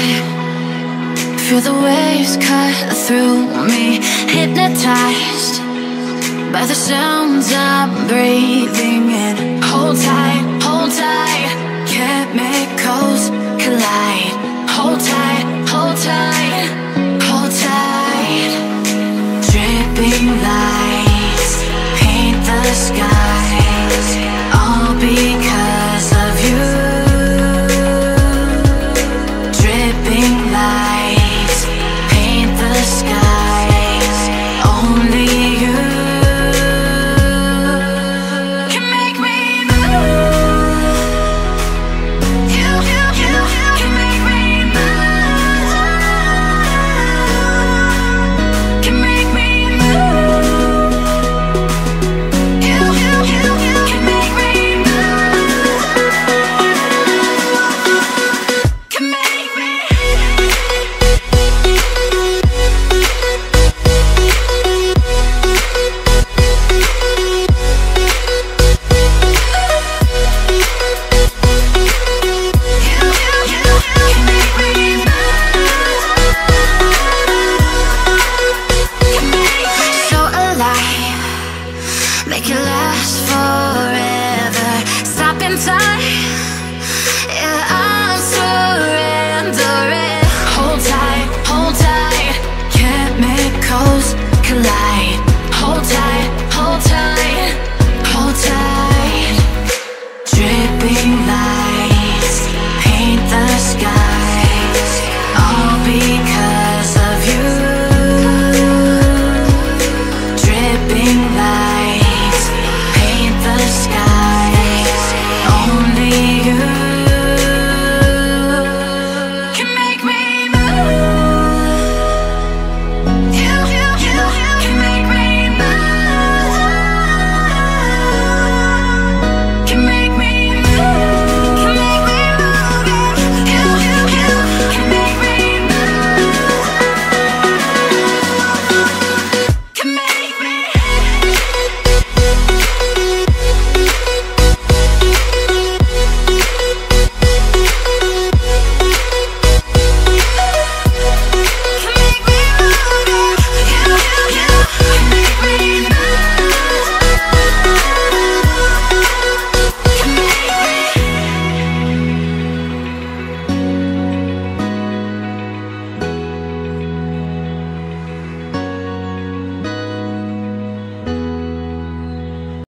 Feel the waves cut through me, hypnotized by the sounds I'm breathing in. Hold tight, chemicals collide. Hold tight, hold tight. Dripping lights paint the skies, all because of you. Dripping lights paint the skies, only you can make me move. You can make me move. Can make me move. You can make me move. Can make me. Make it last forever. Stop in time, yeah.